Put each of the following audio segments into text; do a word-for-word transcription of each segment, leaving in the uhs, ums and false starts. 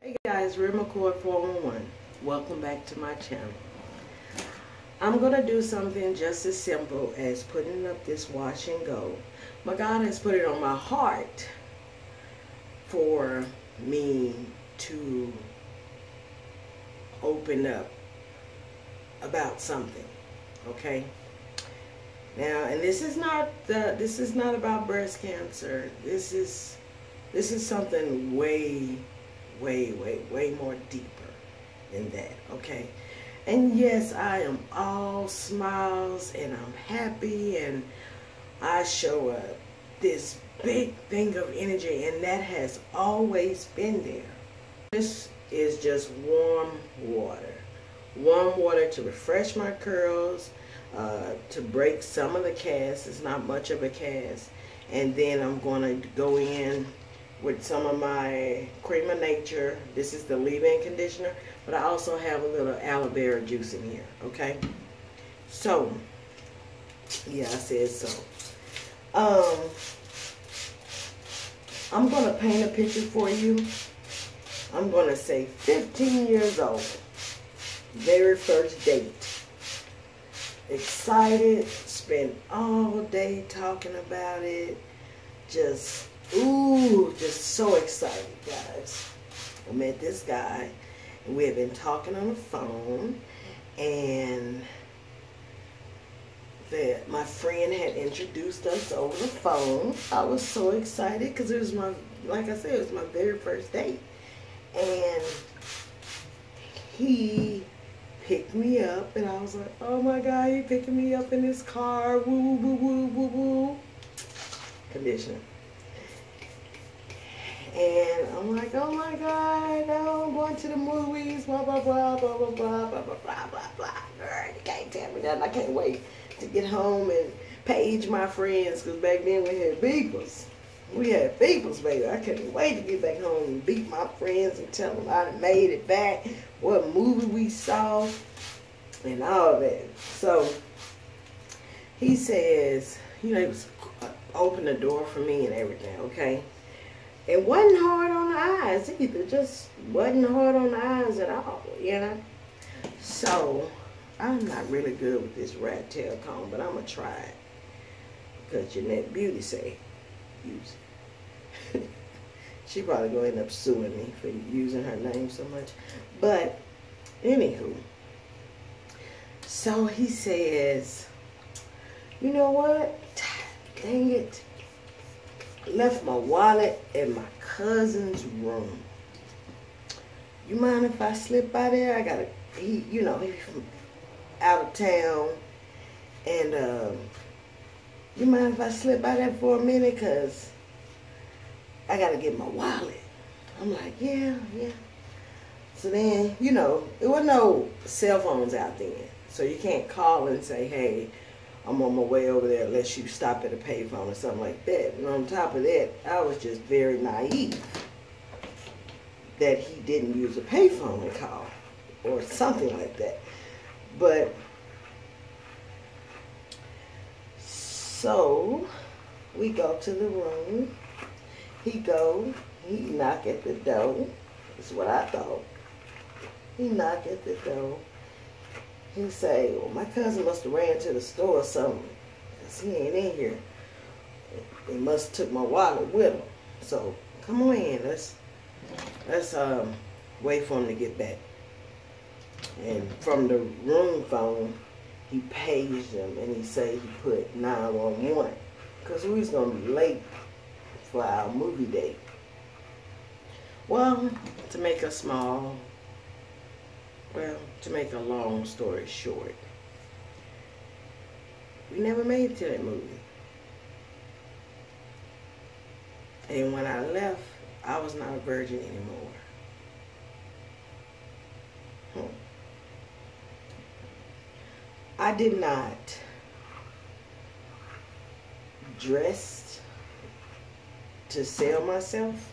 Hey guys, Real McCoy four one one. Welcome back to my channel. I'm going to do something just as simple as putting up this wash and go. My God has put it on my heart for me to open up about something, okay? Now, and this is not the, this is not about breast cancer. This is this is something way way, way, way more deeper than that, okay? And yes, I am all smiles and I'm happy and I show up this big thing of energy, and that has always been there. This is just warm water. Warm water to refresh my curls, uh, to break some of the cast. It's not much of a cast. And then I'm going to go in with some of my Cream of Nature. This is the leave-in conditioner, but I also have a little aloe vera juice in here, okay? So, yeah, I said so. Um, I'm gonna paint a picture for you. I'm gonna say fifteen years old, very first date. Excited, spent all day talking about it, just Ooh, just so excited, guys. I met this guy, and we have been talking on the phone, and the, my friend had introduced us over the phone. I was so excited because it was my, like I said, it was my very first date. And he picked me up, and I was like, oh my God, he picking me up in his car. Woo, woo, woo, woo, woo. Conditioner. And I'm like, oh my God, no, I'm going to the movies, blah, blah, blah, blah, blah, blah, blah, blah, blah, blah, blah. Girl, you can't tell me nothing. I can't wait to get home and page my friends, because back then we had beepers. We had beepers, baby. I couldn't wait to get back home and beat my friends and tell them I made it back, what movie we saw, and all that. So he says, you know, he was open the door for me and everything, okay? It wasn't hard on the eyes either. Just wasn't hard on the eyes at all, you know? So, I'm not really good with this rat tail comb, but I'm going to try it. Because Jeanette Beauty say, use it. She probably going to end up suing me for using her name so much. But, anywho. So, he says, you know what? Dang it. Left my wallet in my cousin's room. You mind if I slip by there? I gotta, he, you know, he's from out of town. And um, you mind if I slip by there for a minute? Because I gotta get my wallet. I'm like, yeah, yeah. So then, you know, there were no cell phones out then. So you can't call and say, hey, I'm on my way over there unless you stop at a payphone or something like that. And on top of that, I was just very naive that he didn't use a payphone and call or something like that. But, so, we go to the room. He go, he knock at the door. That's what I thought. He knock at the door. He say, well, my cousin must have ran to the store or something, because he ain't in here. They must have took my wallet with him. So, come on in. Let's, let's um, wait for him to get back. And from the room phone, he paged him, and he say he put nine one one, because we was going to be late for our movie date. Well, to make a small... Well, to make a long story short, we never made it to that movie. And when I left, I was not a virgin anymore. Hmm. I did not dress to sell myself.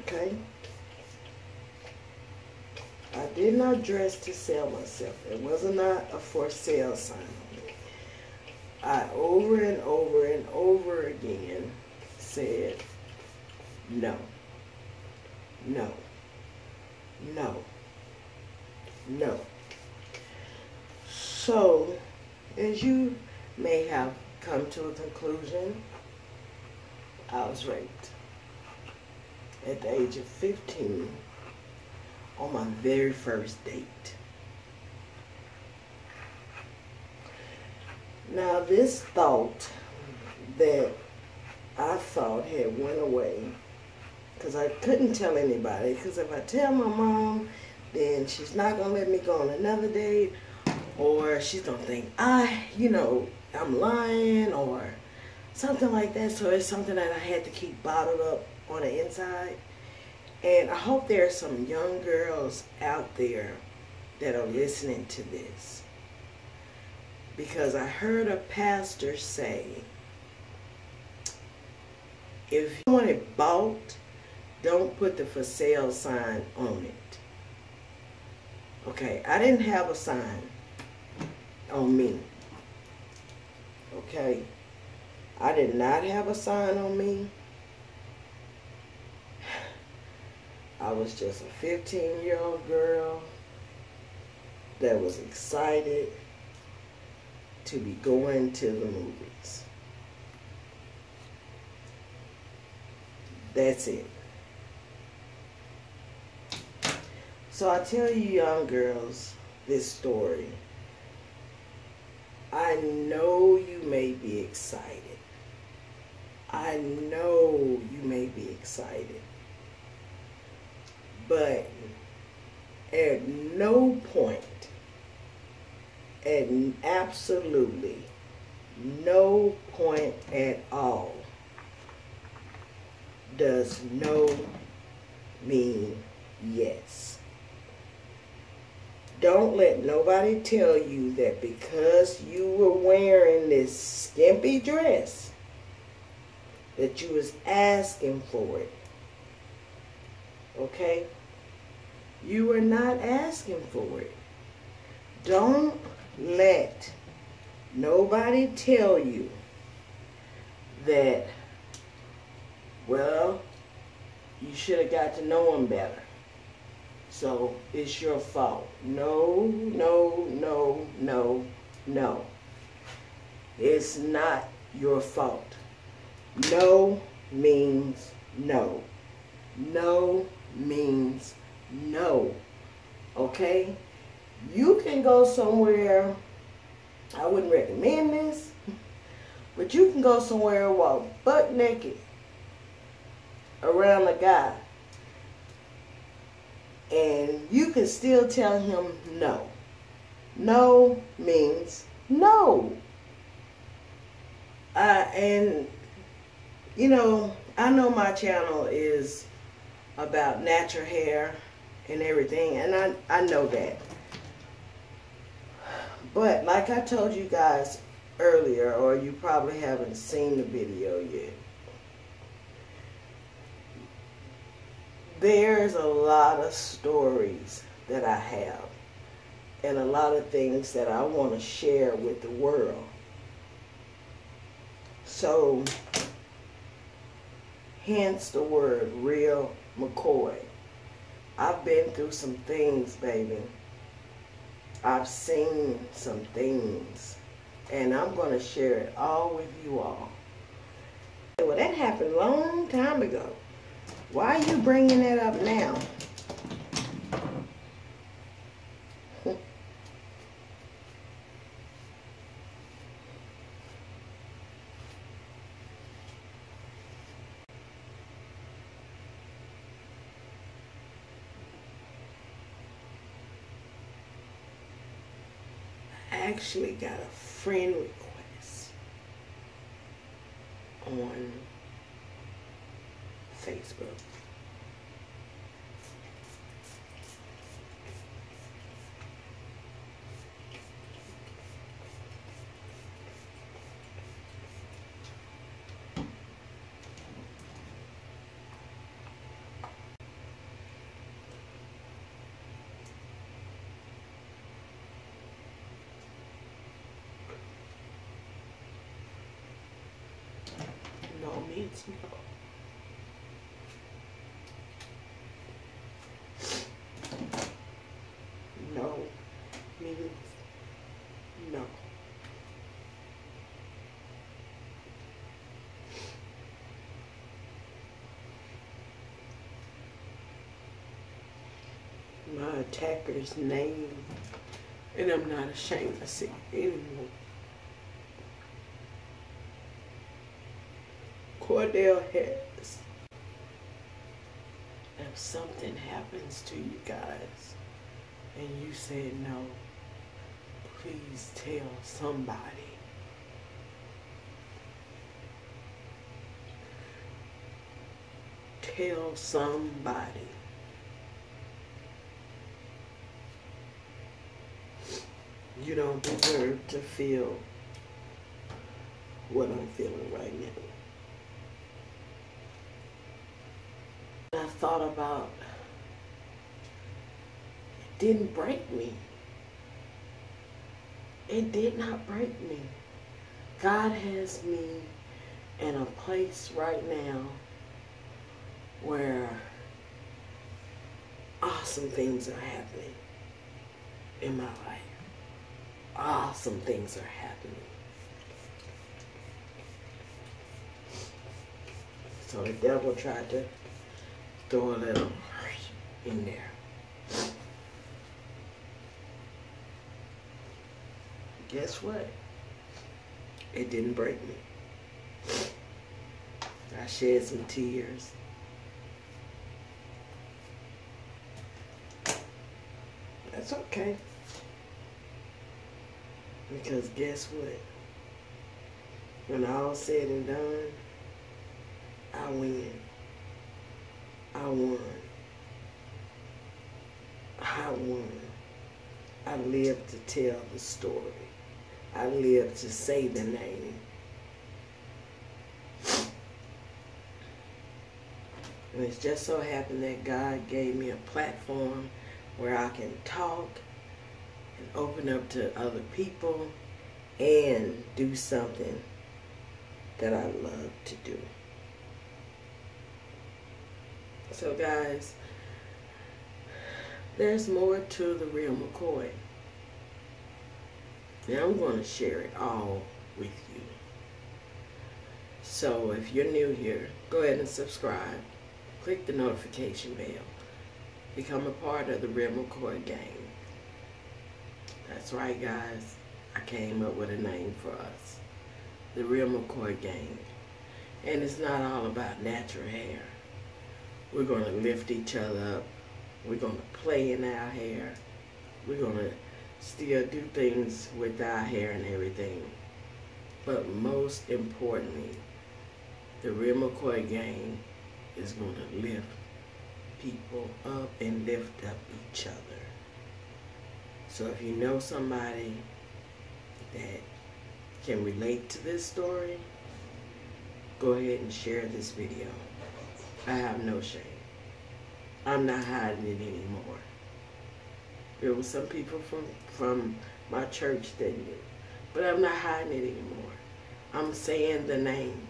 Okay? I did not dress to sell myself. It was not a for sale sign on me. I over and over and over again said no. No. No. No. So, as you may have come to a conclusion, I was raped at the age of fifteen on my very first date. Now, this thought that I thought had went away, because I couldn't tell anybody, because if I tell my mom, then she's not going to let me go on another date, or she's going to think I, you know, I'm lying, or something like that. So it's something that I had to keep bottled up on the inside. And I hope there are some young girls out there that are listening to this, because I heard a pastor say, if you want it bought, don't put the for sale sign on it. Okay, I didn't have a sign on me. Okay, I did not have a sign on me. I was just a fifteen-year-old girl that was excited to be going to the movies. That's it. So I tell you young girls this story. I know you may be excited. I know you may be excited. But at no point, at absolutely no point at all, does no mean yes. Don't let nobody tell you that because you were wearing this skimpy dress that you was asking for it. Okay? You were not asking for it. Don't let nobody tell you that, well, you should have got to know him better, so it's your fault. No, no, no, no, no. It's not your fault. No means no. No means no. Okay? You can go somewhere, I wouldn't recommend this, but you can go somewhere and walk butt naked around a guy, and you can still tell him no. No means no. Uh, and, you know, I know my channel is about natural hair and everything, and I, I know that. But like I told you guys earlier, or you probably haven't seen the video yet, there's a lot of stories that I have and a lot of things that I want to share with the world. So, hence the word Real McCoy. I've been through some things, baby. I've seen some things, and I'm going to share it all with you all. Well, that happened a long time ago. Why are you bringing that up now? Actually got a friend request on Facebook. No means no. attacker's name, and I'm not ashamed to see anyone. Cordell Harris. If something happens to you guys and you said no, please tell somebody. Tell somebody. You don't deserve to feel what I'm feeling right now. I thought about it. Didn't break me. It did not break me. God has me in a place right now where awesome things are happening in my life. Awesome things are happening. So the devil tried to throw a little in there. Guess what? It didn't break me. I shed some tears. That's okay. Because guess what? When all said and done, I win. I won. I won. I live to tell the story. I live to say the name. And it's just so happened that God gave me a platform where I can talk and open up to other people and do something that I love to do. So guys, there's more to the Real McCoy. Now I'm going to share it all with you. So if you're new here, go ahead and subscribe. Click the notification bell. Become a part of the Real McCoy Gang. That's right, guys. I came up with a name for us. The Real McCoy Gang. And it's not all about natural hair. We're going to lift each other up. We're going to play in our hair. We're going to still do things with our hair and everything. But most importantly, the Real McCoy Gang is going to lift people up and lift up each other. So if you know somebody that can relate to this story, go ahead and share this video. I have no shame. I'm not hiding it anymore. There were some people from, from my church that knew, but I'm not hiding it anymore. I'm saying the name.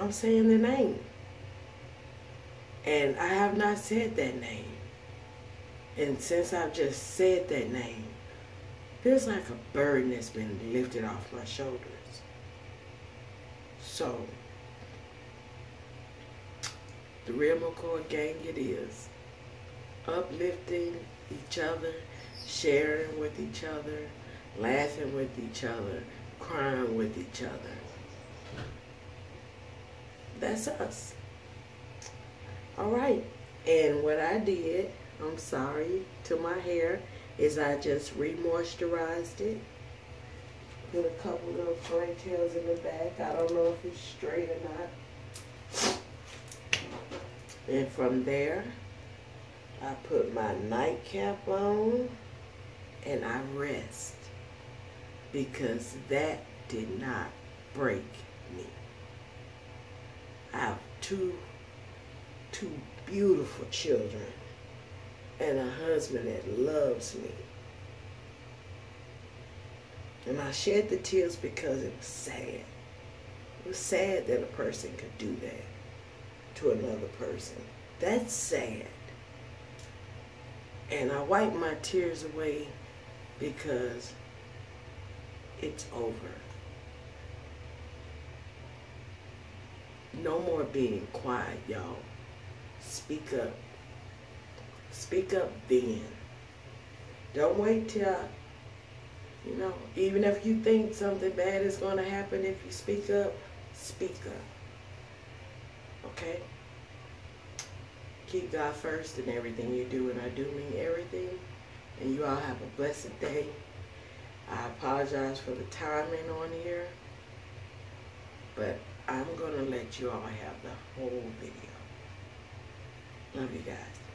I'm saying the name. And I have not said that name. And since I've just said that name, there's like a burden that's been lifted off my shoulders. So, the Real McCoy Gang it is. Uplifting each other, sharing with each other, laughing with each other, crying with each other. That's us. All right. And what I did, I'm sorry, to my hair is I just re-moisturized it. Put a couple little ponytails in the back. I don't know if it's straight or not. And from there, I put my nightcap on and I rest because that did not break me. I have two, two beautiful children. And a husband that loves me. And I shed the tears because it was sad. It was sad that a person could do that to another person. That's sad. And I wiped my tears away because it's over. No more being quiet, y'all. Speak up. Speak up then. Don't wait till, you know, even if you think something bad is going to happen, if you speak up, speak up. Okay? Keep God first in everything you do, and I do mean everything. And you all have a blessed day. I apologize for the timing on here, but I'm going to let you all have the whole video. Love you guys.